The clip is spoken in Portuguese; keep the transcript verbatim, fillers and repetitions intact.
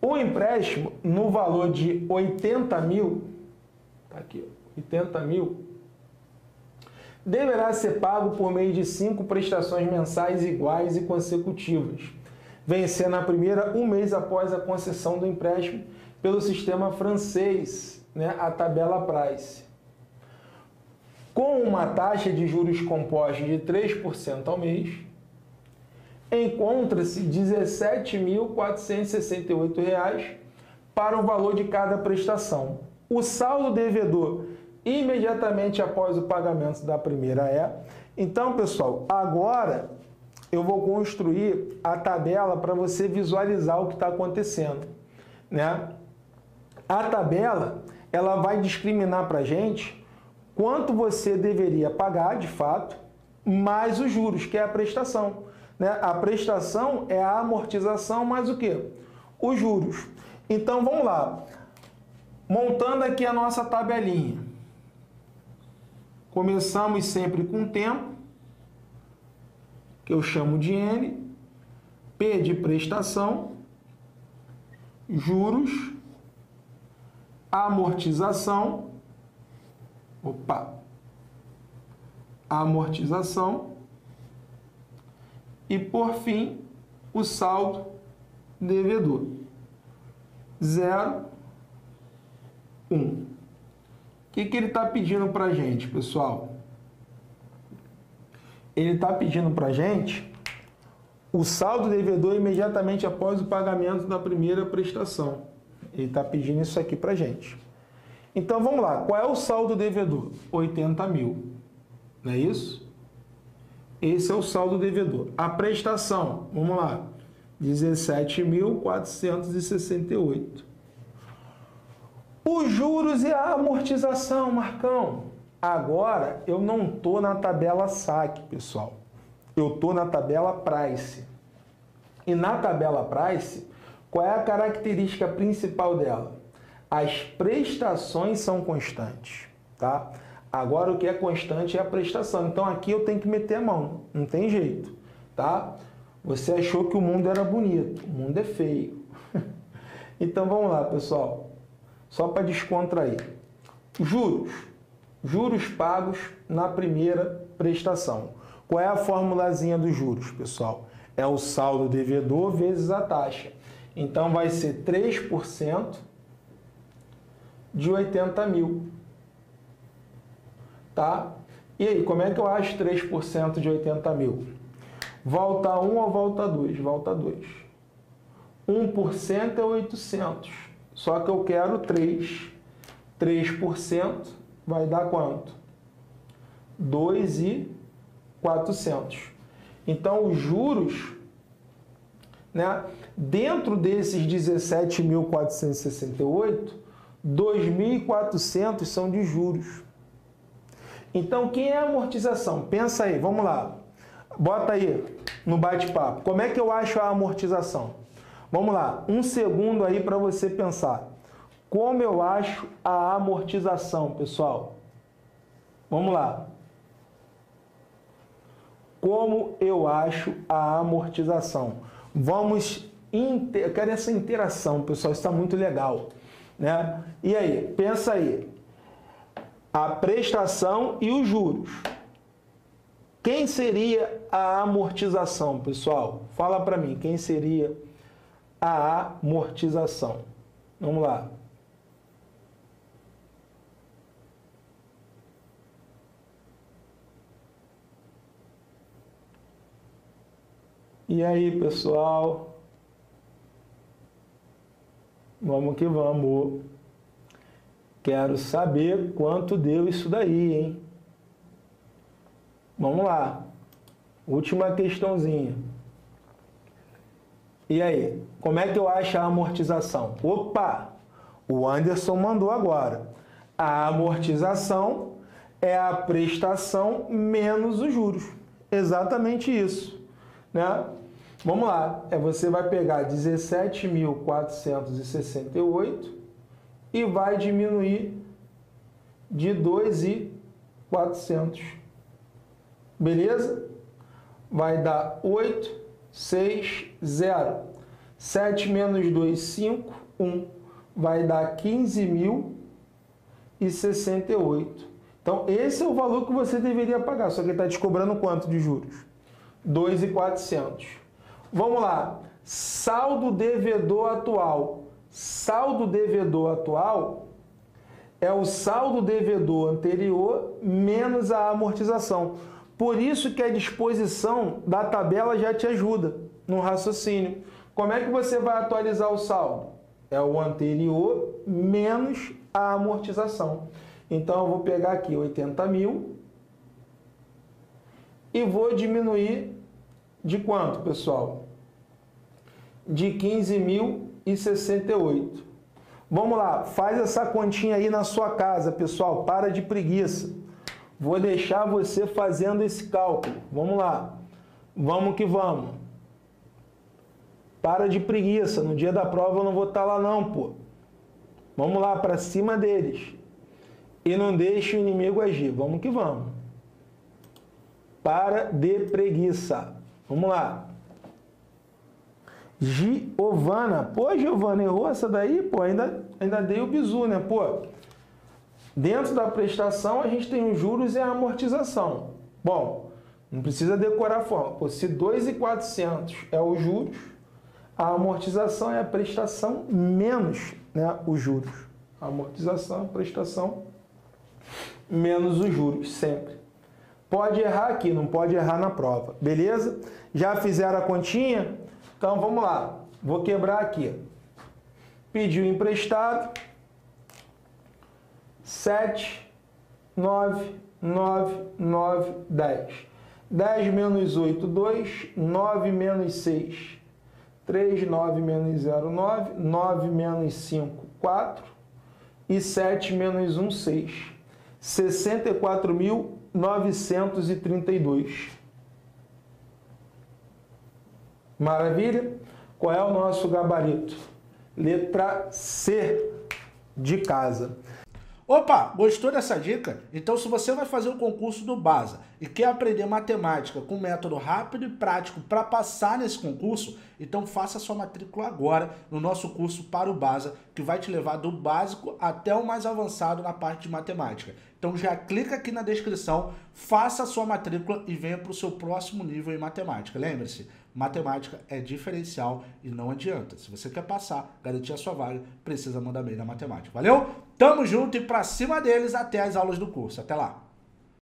o empréstimo no valor de oitenta mil, tá aqui, oitenta mil, deverá ser pago por meio de cinco prestações mensais iguais e consecutivas, vencendo a primeira um mês após a concessão do empréstimo pelo sistema francês, né, a tabela Price, com uma taxa de juros composta de três por cento ao mês. Encontra-se dezessete mil quatrocentos e sessenta e oito reais para o valor de cada prestação. O saldo devedor imediatamente após o pagamento da primeira é. Então, pessoal, agora eu vou construir a tabela para você visualizar o que está acontecendo, né? A tabela, ela vai discriminar para a gente quanto você deveria pagar, de fato, mais os juros, que é a prestação, né? A prestação é a amortização mais o quê? Os juros. Então, vamos lá. Montando aqui a nossa tabelinha. Começamos sempre com o tempo, que eu chamo de N, P de prestação, juros, amortização, opa, amortização e, por fim, o saldo devedor, zero, um. O que que ele está pedindo para a gente, pessoal? Ele está pedindo para a gente o saldo devedor imediatamente após o pagamento da primeira prestação. Ele está pedindo isso aqui para a gente. Então, vamos lá. Qual é o saldo devedor? oitenta mil. Não é isso? Esse é o saldo devedor. A prestação, vamos lá, dezessete mil quatrocentos e sessenta e oito. Os juros e a amortização, Marcão. Agora, eu não estou na tabela S A C, pessoal. Eu estou na tabela Price. E na tabela Price, qual é a característica principal dela? As prestações são constantes, tá? Agora, o que é constante é a prestação. Então, aqui eu tenho que meter a mão. Não tem jeito, tá? Você achou que o mundo era bonito. O mundo é feio. Então, vamos lá, pessoal. Só para descontrair. Juros. Juros pagos na primeira prestação. Qual é a formulazinha dos juros, pessoal? É o saldo devedor vezes a taxa. Então, vai ser três por cento de oitenta mil. Tá? E aí, como é que eu acho três por cento de oitenta mil? Volta um ou volta dois? Volta dois. um por cento é oitocentos. Só que eu quero três. três por cento vai dar quanto? dois mil e quatrocentos. Então, os juros, né, dentro desses dezessete mil quatrocentos e sessenta e oito, dois mil e quatrocentos são de juros. Então, quem é a amortização? Pensa aí, vamos lá. Bota aí no bate-papo. Como é que eu acho a amortização? Vamos lá, um segundo aí para você pensar. Como eu acho a amortização, pessoal? Vamos lá. Como eu acho a amortização? Vamos... Inter... Eu quero essa interação, pessoal, isso está muito legal, né? E aí, pensa aí. A prestação e os juros. Quem seria a amortização, pessoal? Fala para mim, quem seria... a amortização. Vamos lá. E aí, pessoal? Vamos que vamos. Quero saber quanto deu isso daí, hein? Vamos lá. Última questãozinha. E aí, como é que eu acho a amortização? Opa! O Anderson mandou agora. A amortização é a prestação menos os juros. Exatamente isso, né? Vamos lá. É, você vai pegar dezessete mil quatrocentos e sessenta e oito e vai diminuir de dois mil e quatrocentos. Beleza? Vai dar oito, seis, zero. sete menos dois, cinco, um. Vai dar quinze mil e sessenta e oito. Então, esse é o valor que você deveria pagar. Só que ele está te cobrando quanto de juros? dois mil e quatrocentos. Vamos lá. Saldo devedor atual. Saldo devedor atual é o saldo devedor anterior menos a amortização. Por isso que a disposição da tabela já te ajuda no raciocínio. Como é que você vai atualizar o saldo? É o anterior menos a amortização. Então, eu vou pegar aqui oitenta mil e vou diminuir de quanto, pessoal? De quinze mil e sessenta e oito. Vamos lá, faz essa continha aí na sua casa, pessoal. Para de preguiça. Vou deixar você fazendo esse cálculo. Vamos lá. Vamos que vamos. Para de preguiça. No dia da prova eu não vou estar lá não, pô. Vamos lá, para cima deles. E não deixe o inimigo agir. Vamos que vamos. Para de preguiça. Vamos lá. Giovana. Pô, Giovana, errou essa daí? Pô, ainda, ainda dei o bizu, né? Pô, dentro da prestação, a gente tem os juros e a amortização. Bom, não precisa decorar a forma. Pô, se dois mil e quatrocentos é os juros, a amortização é a prestação menos, né, os juros. A amortização é a prestação menos os juros, sempre. Pode errar aqui, não pode errar na prova. Beleza? Já fizeram a continha? Então, vamos lá. Vou quebrar aqui. Pediu emprestado. sete, nove, nove, nove, dez. dez menos oito, dois. nove menos seis, três. nove menos zero, nove. nove menos cinco, quatro. E sete menos um, seis. sessenta e quatro mil novecentos e trinta e dois. Maravilha? Qual é o nosso gabarito? Letra C de casa. Opa, gostou dessa dica? Então, se você vai fazer o concurso do BASA e quer aprender matemática com método rápido e prático para passar nesse concurso, então faça sua matrícula agora no nosso curso para o BASA, que vai te levar do básico até o mais avançado na parte de matemática. Então já clica aqui na descrição, faça a sua matrícula e venha para o seu próximo nível em matemática. Lembre-se, matemática é diferencial e não adianta. Se você quer passar, garantir a sua vaga, precisa mandar bem na matemática. Valeu? Tamo junto e para cima deles até as aulas do curso. Até lá!